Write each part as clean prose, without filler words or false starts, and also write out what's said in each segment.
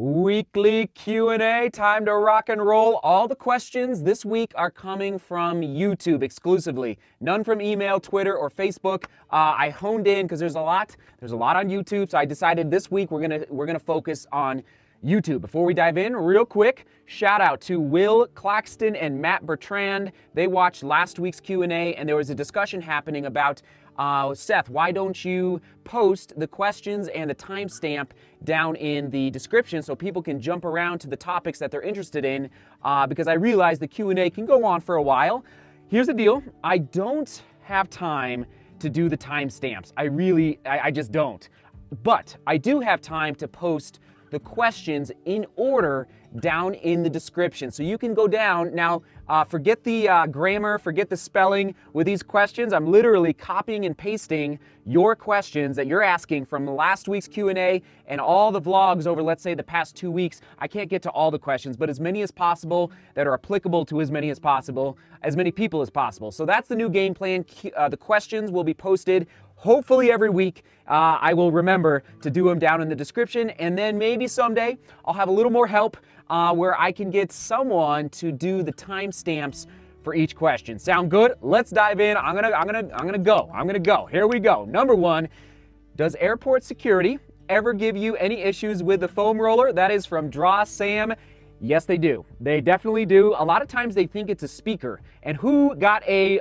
Weekly Q&A, time to rock and roll. All the questions this week are coming from YouTube exclusively. None from email, Twitter, or Facebook. I honed in because there's a lot on YouTube, so I decided this week we're gonna focus on YouTube. Before we dive in, real quick, shout out to Will Claxton and Matt Bertrand. They watched last week's Q&A, and there was a discussion happening about Seth, why don't you post the questions and the timestamp down in the description so people can jump around to the topics that they're interested in, because I realize the Q&A can go on for a while. Here's the deal. I don't have time to do the timestamps. I just don't. But I do have time to post the questions in order down in the description. So you can go down. Now, forget the grammar, forget the spelling with these questions. I'm literally copying and pasting your questions that you're asking from last week's Q&A and all the vlogs over, let's say, the past 2 weeks. I can't get to all the questions, but as many as possible that are applicable to as many people as possible. So that's the new game plan. The questions will be posted hopefully every week. I will remember to do them down in the description, and then maybe someday I'll have a little more help where I can get someone to do the timestamps for each question. Sound good? Let's dive in. I'm gonna go. Here we go. Number one, does airport security ever give you any issues with the foam roller? That is from Draw Sam. Yes, they do. They definitely do. A lot of times they think it's a speaker. And who got a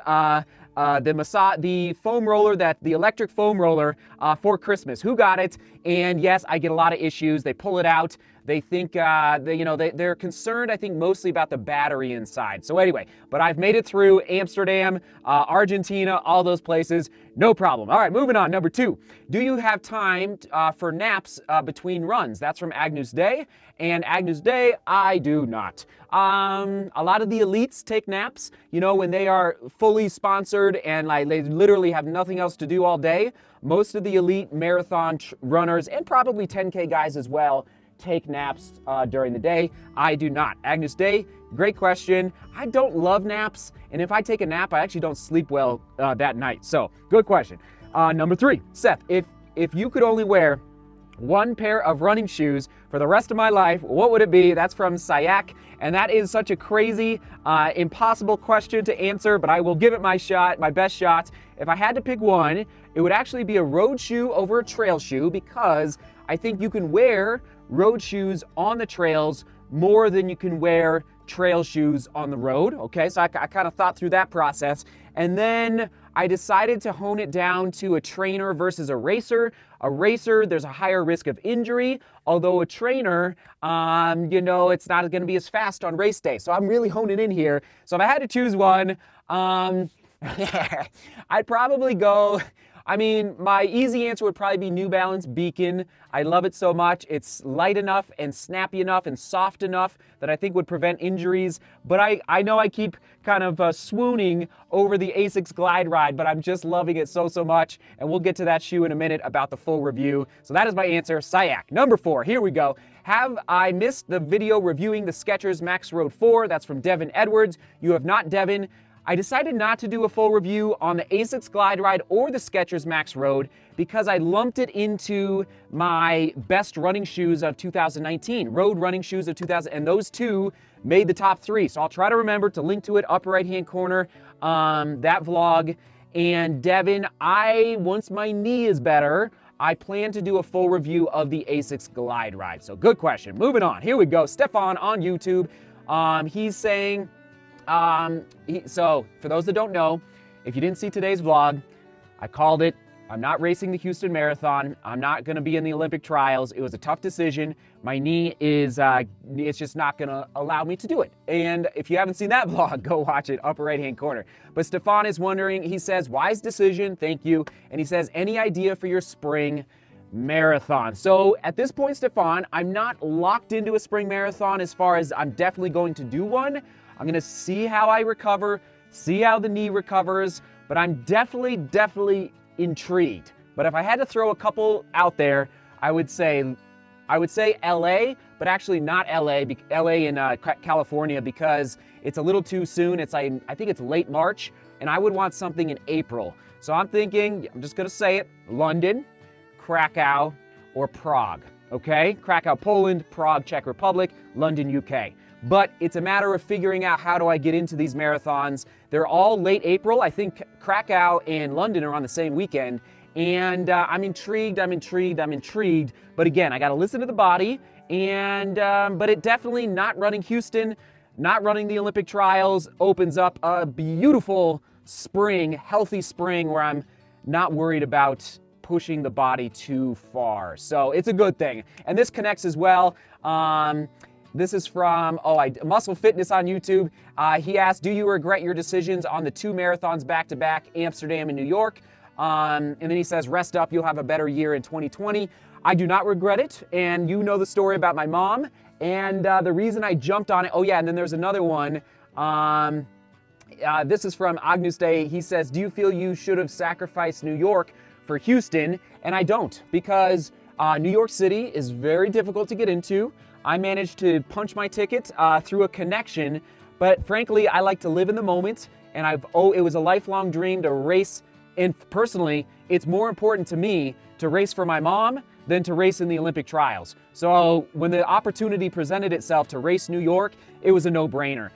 the foam roller, that the electric foam roller for Christmas? Who got it? And yes, I get a lot of issues. They pull it out. They think, they're concerned, I think, mostly about the battery inside. So anyway, but I've made it through Amsterdam, Argentina, all those places, no problem. All right, moving on. Number two, do you have time for naps between runs? That's from Agnus Dei. And Agnus Dei, I do not. A lot of the elites take naps, you know, when they are fully sponsored and like they literally have nothing else to do all day. Most of the elite marathon runners and probably 10K guys as well take naps during the day. I do not. Agnus Dei, great question. I don't love naps, and if I take a nap, I actually don't sleep well that night. So good question. Number three, Seth, if you could only wear one pair of running shoes for the rest of my life, what would it be? That's from Sayak, and that is such a crazy, impossible question to answer, but I will give it my shot, my best shot. If I had to pick one, it would actually be a road shoe over a trail shoe, because I think you can wear road shoes on the trails more than you can wear trail shoes on the road. Okay, so I kind of thought through that process, and then I decided to hone it down to a trainer versus a racer. A racer, there's a higher risk of injury, although a trainer, you know, it's not going to be as fast on race day. So I'm really honing in here. So if I had to choose one, I'd probably go, my easy answer would probably be New Balance Beacon. I love it so much. It's light enough and snappy enough and soft enough that I think would prevent injuries. But I know I keep kind of swooning over the ASICS Glide Ride, but I'm just loving it so much. And we'll get to that shoe in a minute about the full review. So that is my answer, Sayak. Number four, here we go. Have I missed the video reviewing the Skechers Max Road 4? That's from Devin Edwards. You have not, Devin. I decided not to do a full review on the ASICS Glide Ride or the Skechers Max Road because I lumped it into my best running shoes of 2019, road running shoes of 2000, and those two made the top three. So I'll try to remember to link to it, upper right-hand corner, that vlog. And Devin, once my knee is better, I plan to do a full review of the ASICS Glide Ride. So good question. Moving on. Here we go. Stephane on YouTube. He's saying... So for those that don't know, if you didn't see today's vlog, I called it. I'm not racing the Houston Marathon. I'm not going to be in the Olympic trials. It was a tough decision. My knee is, it's just not going to allow me to do it. And if you haven't seen that vlog, go watch it, upper right-hand corner. But Stephane is wondering, he says, wise decision, thank you. And he says, any idea for your spring marathon? So at this point, Stephane, I'm not locked into a spring marathon as far as I'm definitely going to do one. I'm going to see how I recover, see how the knee recovers, but I'm definitely intrigued. But if I had to throw a couple out there, I would say LA, but actually not LA, LA in California, because it's a little too soon. It's like, I think it's late March, and I would want something in April. So I'm thinking, I'm just going to say it, London, Krakow, or Prague. okay? Krakow, Poland, Prague, Czech Republic, London, UK. But it's a matter of figuring out how do I get into these marathons. They're all late April. I think Krakow and London are on the same weekend. And I'm intrigued. But again, I got to listen to the body. And but it definitely, not running Houston, not running the Olympic trials, opens up a beautiful spring, healthy spring where I'm not worried about pushing the body too far. So it's a good thing. And this connects as well. This is from Muscle Fitness on YouTube. He asked, do you regret your decisions on the two marathons back-to-back, Amsterdam and New York? And then he says, rest up, you'll have a better year in 2020. I do not regret it, and you know the story about my mom, and the reason I jumped on it, oh yeah, and then there's another one. This is from Agnus Dei. He says, do you feel you should have sacrificed New York for Houston? And I don't, because New York City is very difficult to get into. I managed to punch my ticket through a connection, but frankly, I like to live in the moment, and it was a lifelong dream to race, and personally, it's more important to me to race for my mom than to race in the Olympic trials. So when the opportunity presented itself to race New York, it was a no-brainer,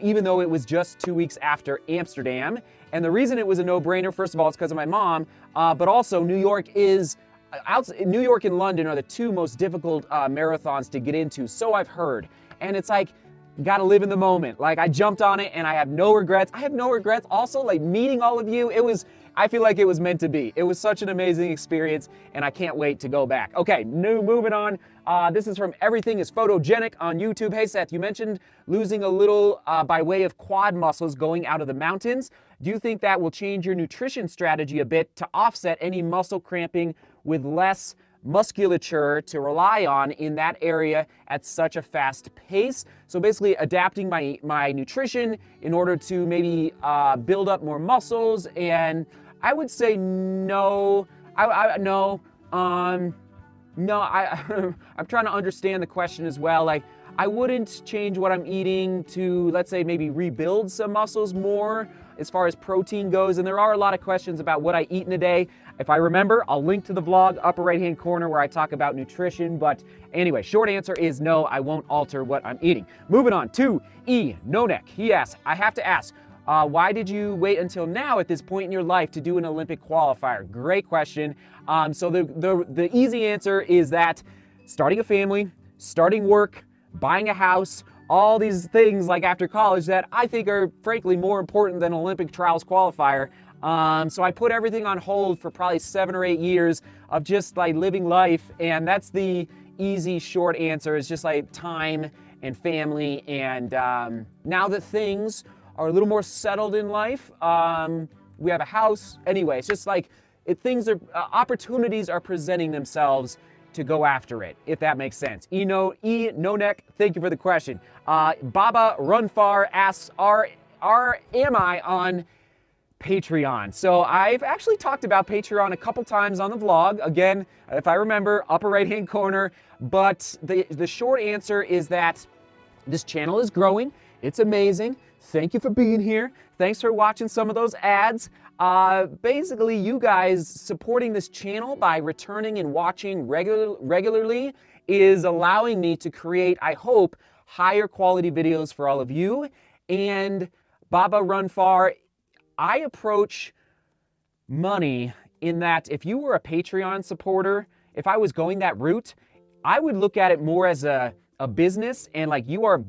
even though it was just 2 weeks after Amsterdam. And the reason it was a no-brainer, first of all, it's because of my mom, but also New York and London are the two most difficult marathons to get into, so I've heard. And it's like, gotta live in the moment. Like, I jumped on it and I have no regrets. I have no regrets also, like, meeting all of you. I feel like it was meant to be. It was such an amazing experience and I can't wait to go back. Okay, moving on. This is from Everything Is Photogenic on YouTube. Hey Seth, you mentioned losing a little by way of quad muscles going out of the mountains. Do you think that will change your nutrition strategy a bit to offset any muscle cramping with less musculature to rely on in that area at such a fast pace? So basically adapting my nutrition in order to maybe build up more muscles. And I would say no. I'm trying to understand the question as well. Like, I wouldn't change what I'm eating to, let's say, maybe rebuild some muscles more as far as protein goes. And there are a lot of questions about what I eat in a day. If I remember, I'll link to the vlog, upper right-hand corner, where I talk about nutrition. But anyway, short answer is no, I won't alter what I'm eating. Moving on to No Neck. He asks, I have to ask, why did you wait until now at this point in your life to do an Olympic qualifier? Great question. So the easy answer is that starting a family, starting work, buying a house, all these things like after college that I think are frankly more important than Olympic trials qualifier. So I put everything on hold for probably 7 or 8 years of just like living life, and that's the easy short answer. It's just like time and family, and now that things are a little more settled in life, we have a house. Anyway, it's just like opportunities are presenting themselves to go after it, if that makes sense. No Neck, thank you for the question. Baba Runfar asks, am I on Patreon? So I've actually talked about Patreon a couple times on the vlog. Again, if I remember, upper right-hand corner. But the short answer is that this channel is growing. It's amazing. Thank you for being here. Thanks for watching some of those ads. Basically, you guys supporting this channel by returning and watching regularly is allowing me to create, I hope, higher quality videos for all of you. And Baba Runfar, I approach money in that if you were a Patreon supporter, if I was going that route, I would look at it more as a business, and like you are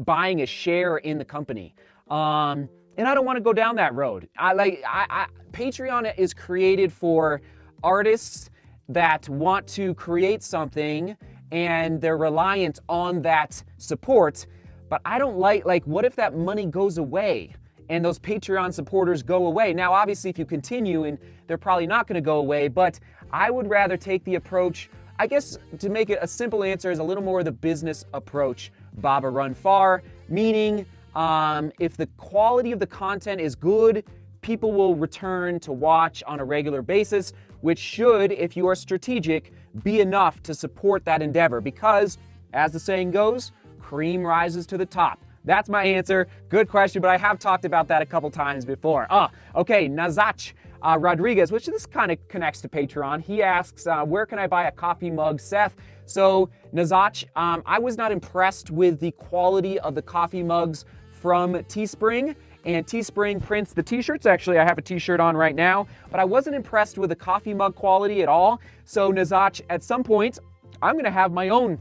buying a share in the company. And I don't want to go down that road. Patreon is created for artists that want to create something and they're reliant on that support. But I don't like what if that money goes away and those Patreon supporters go away? Now, obviously, if you continue, and they're probably not going to go away, but I would rather take the approach, I guess, to make it a simple answer, is a little more of the business approach, Baba Runfar, meaning if the quality of the content is good, people will return to watch on a regular basis, which should, if you are strategic, be enough to support that endeavor, because as the saying goes, cream rises to the top. That's my answer. Good question, but I have talked about that a couple times before. Okay, Nazach Rodriguez, which this kind of connects to Patreon. He asks, where can I buy a coffee mug, Seth? So Nazach, I was not impressed with the quality of the coffee mugs from Teespring. And Teespring prints the t-shirts. Actually, I have a t-shirt on right now, but I wasn't impressed with the coffee mug quality at all. So Nazach, at some point, I'm gonna have my own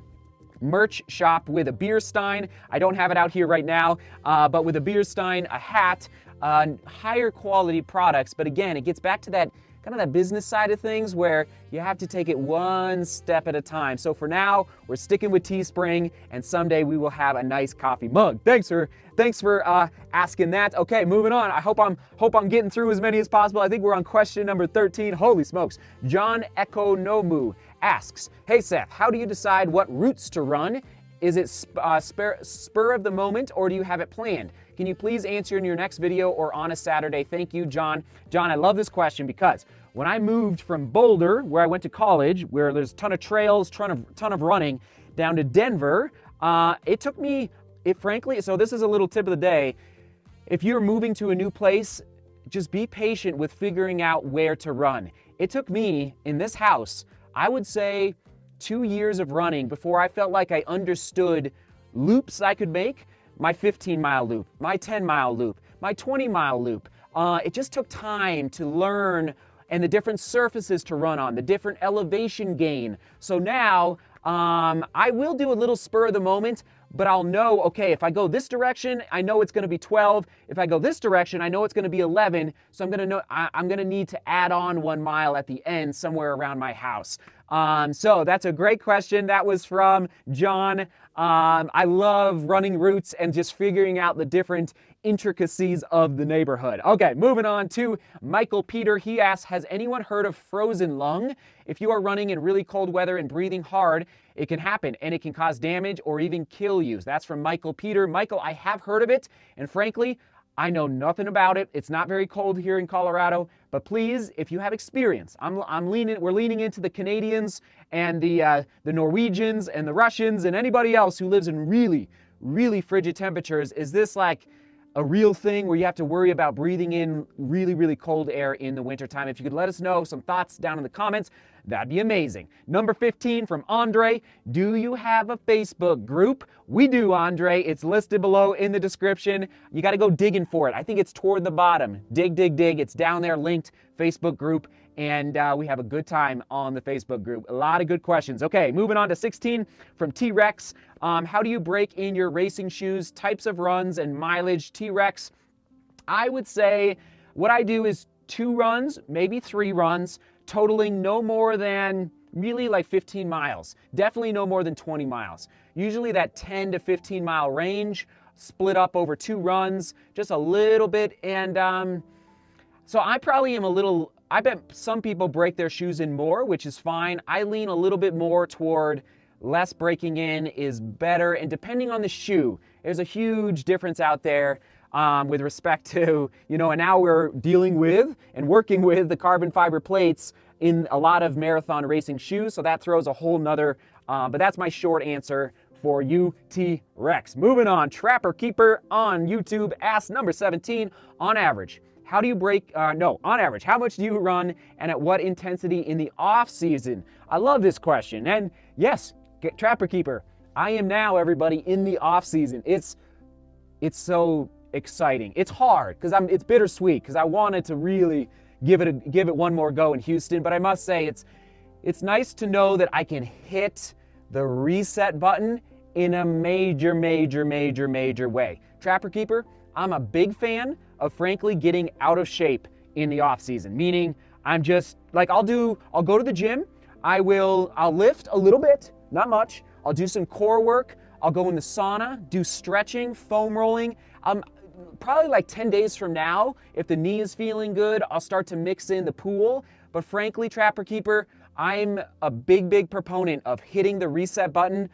merch shop with a beer stein. I don't have it out here right now, but with a beer stein, a hat, higher quality products. But again, it gets back to that kind of that business side of things where you have to take it one step at a time. So for now, we're sticking with Teespring, and someday we will have a nice coffee mug. Thanks for asking that. Okay, moving on. I hope I'm getting through as many as possible. I think we're on question number 13. Holy smokes! John Economou asks, "Hey Seth, how do you decide what routes to run? Is it spur of the moment, or do you have it planned? Can you please answer in your next video or on a Saturday? Thank you, John." John, I love this question because when I moved from Boulder, where I went to college, where there's a ton of trails, ton of running, down to Denver, it took me, frankly, so this is a little tip of the day. If you're moving to a new place, just be patient with figuring out where to run. It took me, in this house, I would say 2 years of running before I felt like I understood loops I could make. My 15-mile loop, my 10-mile loop, my 20-mile loop. It just took time to learn and the different surfaces to run on, the different elevation gain. So now I will do a little spur of the moment, but I'll know, okay, if I go this direction, I know it's gonna be 12. If I go this direction, I know it's gonna be 11. So I'm gonna know, I'm gonna need to add on 1 mile at the end somewhere around my house. So that's a great question. That was from John. I love running routes and just figuring out the different intricacies of the neighborhood. Okay, moving on to Michael Peter. He asks, has anyone heard of frozen lung? If you are running in really cold weather and breathing hard, it can happen and it can cause damage or even kill you. That's from Michael Peter. Michael, I have heard of it, and frankly, I know nothing about it. It's not very cold here in Colorado, but please, if you have experience, we're leaning into the Canadians and the Norwegians and the Russians and anybody else who lives in really, really frigid temperatures. Is this like a real thing where you have to worry about breathing in really, really cold air in the wintertime? If you could let us know some thoughts down in the comments, that'd be amazing. Number 15 from Andre, do you have a Facebook group? We do, Andre. It's listed below in the description. You got to go digging for it. I think it's toward the bottom. Dig. It's down there, linked Facebook group, and we have a good time on the Facebook group. A lot of good questions. Okay, moving on to 16 from T-Rex. How do you break in your racing shoes, types of runs, and mileage? T-Rex, I would say what I do is 2 runs, maybe 3 runs, totaling no more than really like 15 miles, definitely no more than 20 miles. Usually that 10 to 15 mile range split up over 2 runs, just a little bit. And so I probably am a little, I bet some people break their shoes in more, which is fine. I lean a little bit more toward less breaking in is better. And depending on the shoe, there's a huge difference out there. With respect to, you know, and now we're dealing with and working with the carbon fiber plates in a lot of marathon racing shoes, so that throws a whole nother, but that's my short answer for you, T-Rex. Moving on, Trapper Keeper on YouTube asks, number 17, on average, how do you how much do you run and at what intensity in the off season? I love this question, and yes, Trapper Keeper, I am now, everybody, in the off season. It's so exciting. It's hard because it's bittersweet because I wanted to really give it one more go in Houston, but I must say it's nice to know that I can hit the reset button in a major way. Trapper Keeper, I'm a big fan of frankly getting out of shape in the off season, meaning I'm just like I'll go to the gym, I'll lift a little bit, not much, I'll do some core work, I'll go in the sauna, do stretching, foam rolling. Probably like 10 days from now, if the knee is feeling good, I'll start to mix in the pool. But frankly, Trapper Keeper, I'm a big proponent of hitting the reset button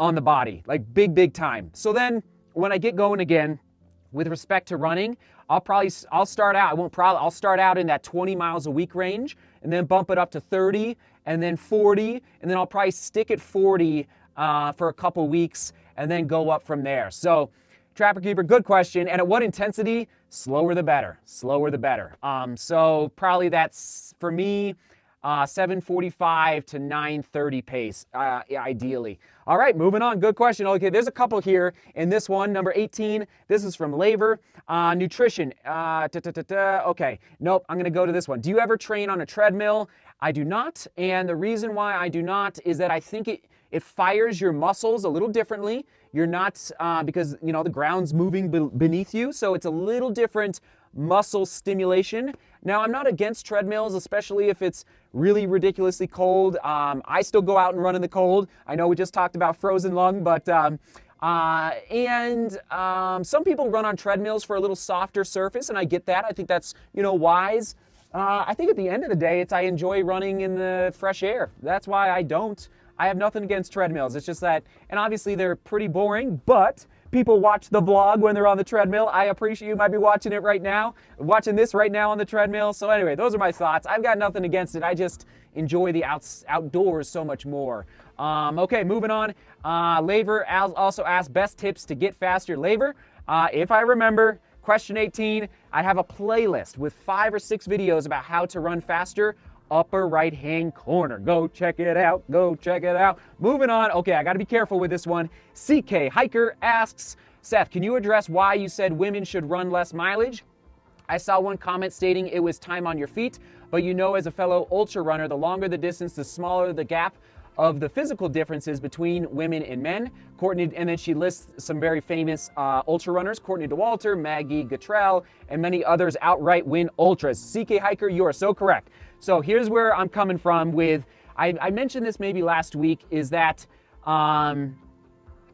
on the body, like big time. So then when I get going again, with respect to running, I'll start out in that 20 miles a week range and then bump it up to 30 and then 40, and then I'll probably stick at 40 for a couple weeks and then go up from there. So Trapper Keeper, good question. And at what intensity? Slower the better. Slower the better. So probably that's, for me, 7:45 to 9:30 pace, ideally. All right, moving on. Good question. Okay, there's a couple here in this one. Number 18, this is from Labor. Nutrition. Okay, nope, I'm going to go to this one. Do you ever train on a treadmill? I do not, and the reason why I do not is that I think it fires your muscles a little differently. You're not, because, you know, the ground's moving beneath you, so it's a little different muscle stimulation. Now, I'm not against treadmills, especially if it's really ridiculously cold. I still go out and run in the cold. I know we just talked about frozen lung, but some people run on treadmills for a little softer surface, and I get that. I think that's, you know, wise. I think at the end of the day, I enjoy running in the fresh air. That's why I have nothing against treadmills. It's just that, and obviously they're pretty boring, but people watch the vlog when they're on the treadmill. I appreciate you might be watching it right now, watching this right now on the treadmill. So anyway, those are my thoughts. I've got nothing against it. I just enjoy the outdoors so much more. Okay, moving on. Labor also asked best tips to get faster. Labor, if I remember, question 18, I have a playlist with 5 or 6 videos about how to run faster. Upper right-hand corner. Go check it out. Go check it out. Moving on. Okay, I got to be careful with this one. CK Hiker asks, Seth, can you address why you said women should run less mileage? I saw one comment stating it was time on your feet, but you know, as a fellow ultra runner, the longer the distance, the smaller the gap of the physical differences between women and men. Courtney, and then she lists some very famous ultra runners, Courtney DeWalter, Maggie Gutrell, and many others outright win ultras. CK Hiker, you are so correct. So here's where I'm coming from with, I mentioned this maybe last week, is that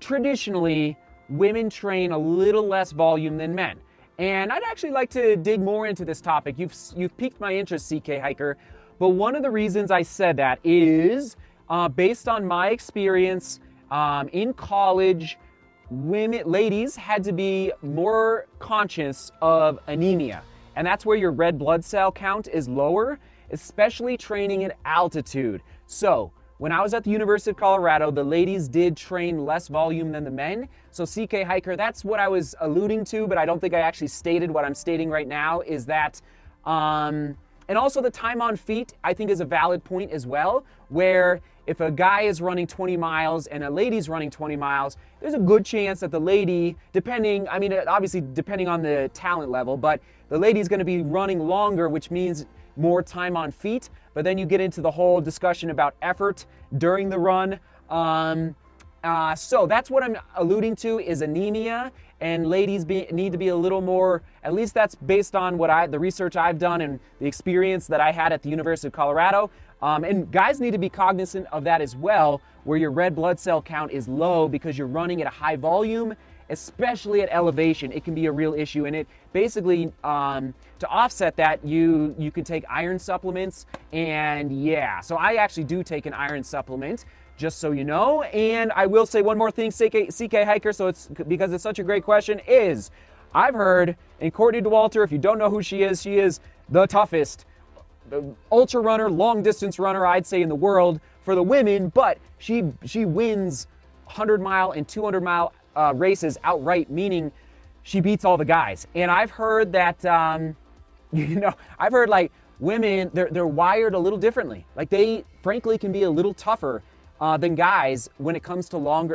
traditionally women train a little less volume than men. And I'd actually like to dig more into this topic. You've piqued my interest, CK Hiker, but one of the reasons I said that is based on my experience in college, ladies had to be more conscious of anemia. And that's where your red blood cell count is lower, especially training at altitude. So when I was at the University of Colorado, the ladies did train less volume than the men. So CK Hiker, that's what I was alluding to, but I don't think I actually stated what I'm stating right now, is that, and also the time on feet, I think, is a valid point as well, where if a guy is running 20 miles and a lady's running 20 miles, there's a good chance that the lady, depending, I mean, obviously depending on the talent level, but the lady's gonna be running longer, which means more time on feet. But then you get into the whole discussion about effort during the run. So that's what I'm alluding to, is anemia, and ladies need to be a little more, at least that's based on what the research I've done and the experience that I had at the University of Colorado. And guys need to be cognizant of that as well, where your red blood cell count is low because you're running at a high volume, especially at elevation. It can be a real issue, and it basically, to offset that, you can take iron supplements, and yeah. So I actually do take an iron supplement, just so you know. And I will say one more thing, CK Hiker, so it's because it's such a great question, is I've heard, and Courtney DeWalter, if you don't know who she is the toughest ultra runner, long distance runner, I'd say, in the world for the women, but she wins 100-mile and 200-mile races outright, meaning she beats all the guys. And I've heard that, you know, I've heard like women, they're wired a little differently. Like they frankly can be a little tougher than guys when it comes to longer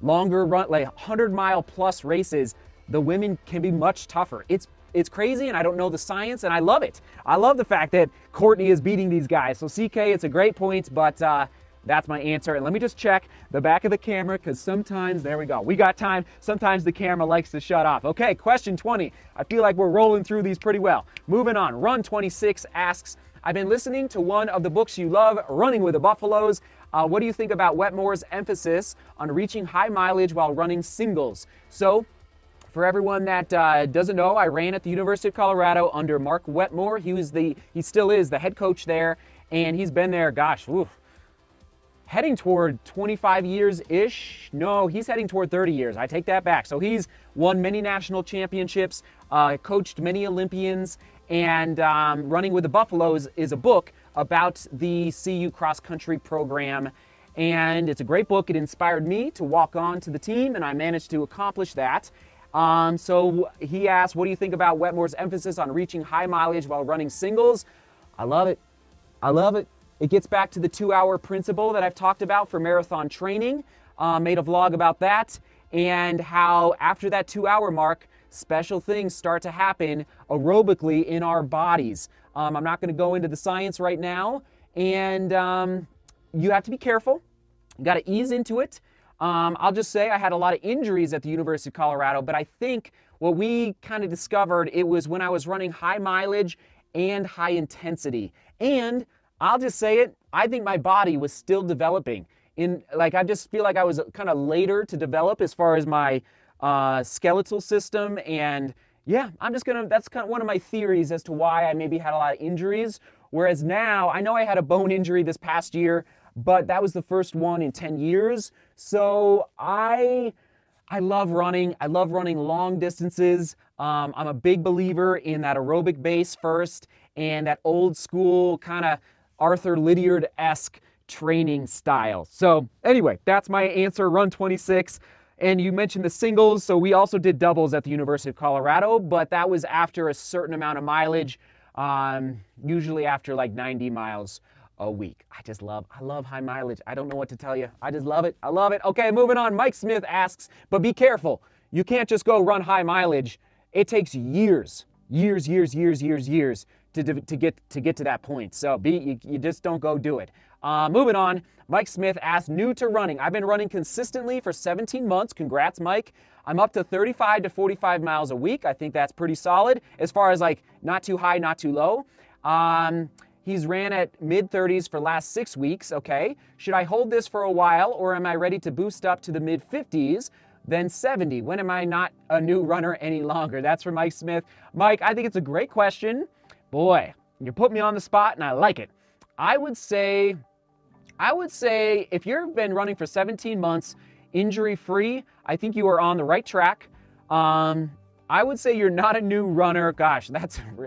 run, like 100-mile plus races. The women can be much tougher. It's crazy, and I don't know the science, and I love it. I love the fact that Courtney is beating these guys. So CK, it's a great point, but that's my answer. And let me just check the back of the camera, because sometimes, there we go, we got time. Sometimes the camera likes to shut off. Okay, question 20. I feel like we're rolling through these pretty well. Moving on. Run 26 asks, I've been listening to one of the books you love, Running with the Buffaloes. What do you think about Wetmore's emphasis on reaching high mileage while running singles? So, for everyone that doesn't know, I ran at the University of Colorado under Mark Wetmore. He still is the head coach there, and he's been there, gosh, oof, heading toward 25 years-ish. No, he's heading toward 30 years. I take that back. So he's won many national championships, coached many Olympians, and Running with the Buffaloes is a book about the CU cross-country program, and it's a great book. It inspired me to walk on to the team, and I managed to accomplish that. So he asked, what do you think about Wetmore's emphasis on reaching high mileage while running singles? I love it. I love it. It gets back to the 2-hour principle that I've talked about for marathon training. Made a vlog about that and how after that 2-hour mark, special things start to happen aerobically in our bodies. I'm not going to go into the science right now. And you have to be careful. You got to ease into it. I'll just say I had a lot of injuries at the University of Colorado, but I think what we kind of discovered, it was when I was running high mileage and high intensity. And I'll just say it, I think my body was still developing. Like, I just feel like I was kind of later to develop as far as my skeletal system. And yeah, that's kind of one of my theories as to why I maybe had a lot of injuries. Whereas now, I know I had a bone injury this past year, but that was the first one in 10 years. So I love running. I love running long distances. I'm a big believer in that aerobic base first and that old school kind of Arthur Lydiard-esque training style. So anyway, that's my answer, Run 26. And you mentioned the singles. So we also did doubles at the University of Colorado, but that was after a certain amount of mileage, usually after like 90 miles a week. I love high mileage. I don't know what to tell you. I just love it. I love it. Okay, moving on. Mike Smith asks, but be careful. You can't just go run high mileage. It takes years to get to that point. So you just don't go do it. Moving on, Mike Smith asked, new to running. I've been running consistently for 17 months. Congrats, Mike. I'm up to 35 to 45 miles a week. I think that's pretty solid as far as like not too high, not too low. He's ran at mid-30s for last 6 weeks. Okay. Should I hold this for a while or am I ready to boost up to the mid-50s, then 70? When am I not a new runner any longer? That's from Mike Smith. Mike, I think it's a great question. Boy, you put me on the spot and I like it. I would say if you've been running for 17 months injury-free, I think you are on the right track. I would say you're not a new runner. Gosh,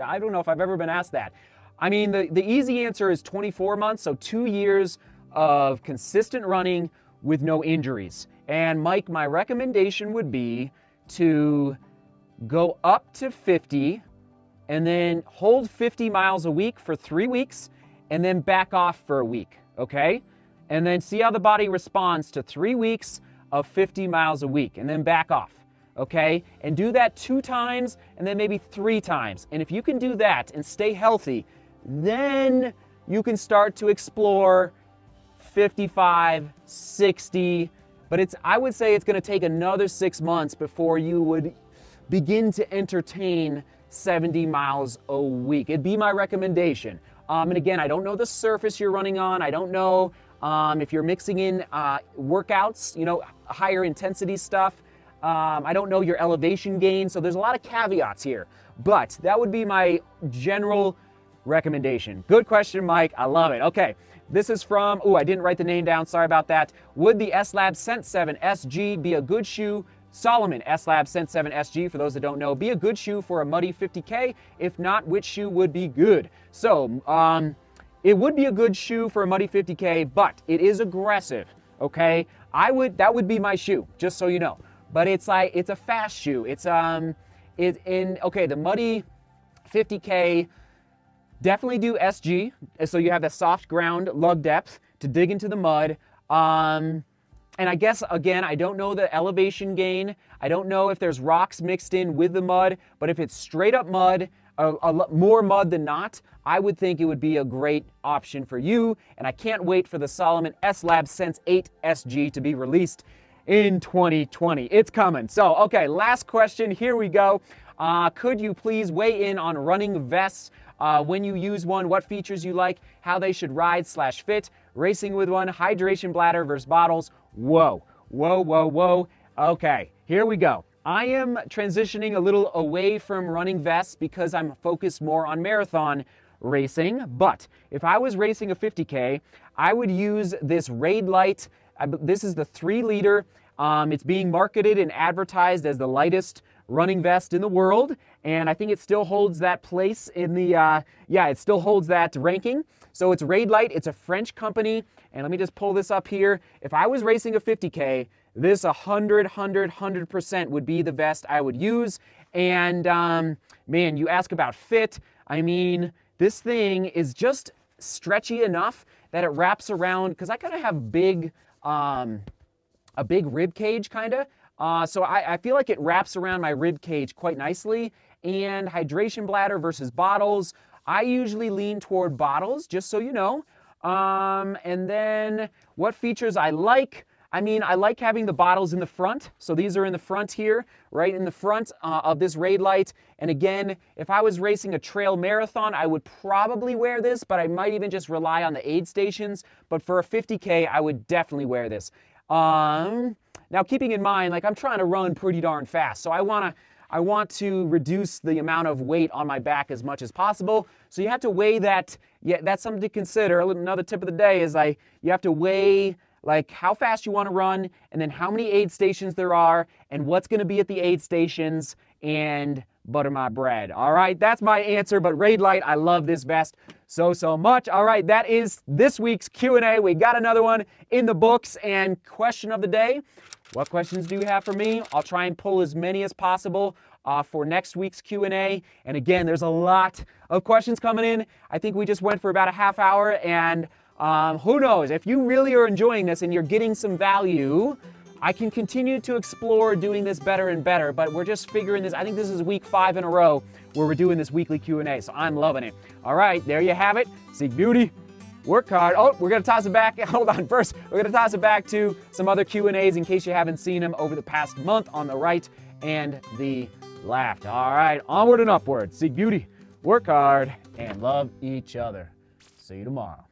I don't know if I've ever been asked that. I mean, the easy answer is 24 months, so 2 years of consistent running with no injuries. And Mike, my recommendation would be to go up to 50 and then hold 50 miles a week for 3 weeks and then back off for a week, okay? And then see how the body responds to 3 weeks of 50 miles a week and then back off, okay? And do that 2 times and then maybe 3 times. And if you can do that and stay healthy, then you can start to explore 55, 60, but I would say it's gonna take another 6 months before you would begin to entertain 70 miles a week. It'd be my recommendation. And again, I don't know the surface you're running on. I don't know if you're mixing in workouts, you know, higher intensity stuff. I don't know your elevation gain. So there's a lot of caveats here, but that would be my general recommendation. Good question, Mike. I love it. Okay. This is from, I didn't write the name down. Sorry about that. Would the S-Lab Sense7 SG be a good shoe? Salomon S-Lab Sense7 SG, for those that don't know, be a good shoe for a muddy 50K? If not, which shoe would be good? So, it would be a good shoe for a muddy 50K, but it is aggressive, okay? That would be my shoe, just so you know. But it's a fast shoe. The muddy 50K, definitely do SG, so you have the soft ground lug depth to dig into the mud. And I guess, again, I don't know the elevation gain. I don't know if there's rocks mixed in with the mud, but if it's straight up mud, more mud than not, I would think it would be a great option for you. And I can't wait for the Salomon S-Lab Sense8 SG to be released in 2020. It's coming. So, okay, last question. Here we go. Could you please weigh in on running vests? When you use one, what features you like, how they should ride/fit, racing with one, hydration bladder versus bottles. Whoa, whoa, whoa, whoa. Okay, here we go. I am transitioning a little away from running vests because I'm focused more on marathon racing. But if I was racing a 50K, I would use this Raidlight. This is the 3-liter. It's being marketed and advertised as the lightest running vest in the world, and I think it still holds that place in the, it still holds that ranking. So it's Raidlight, it's a French company, and let me just pull this up here. If I was racing a 50K, this 100% would be the vest I would use. And man, you ask about fit. I mean, this thing is just stretchy enough that it wraps around, because I kind of have big, a big rib cage kind of. So I feel like it wraps around my rib cage quite nicely. And hydration bladder versus bottles. I usually lean toward bottles, just so you know. And then what features I like. I mean, I like having the bottles in the front. So these are in the front here, right in the front of this Raidlight. And again, if I was racing a trail marathon, I would probably wear this, but I might even just rely on the aid stations. But for a 50K, I would definitely wear this. Now, keeping in mind, like, I'm trying to run pretty darn fast, so I want to reduce the amount of weight on my back as much as possible. So you have to weigh that. Yeah, that's something to consider. Another tip of the day is you have to weigh like how fast you want to run, and then how many aid stations there are, and what's going to be at the aid stations, and butter my bread. All right, that's my answer. But Raidlight, I love this vest so much. All right, that is this week's Q&A. We got another one in the books, and question of the day. What questions do you have for me? I'll try and pull as many as possible for next week's Q&A. And again, there's a lot of questions coming in. I think we just went for about a half hour, and who knows? If you really are enjoying this and you're getting some value, I can continue to explore doing this better and better, but we're just figuring this. I think this is week 5 in a row where we're doing this weekly Q&A, so I'm loving it. All right, there you have it. Seek beauty, work hard. Oh, we're gonna toss it back. Hold on, first, we're gonna toss it back to some other Q&As in case you haven't seen them over the past month on the right and the left. All right, onward and upward. Seek beauty, work hard, and love each other. See you tomorrow.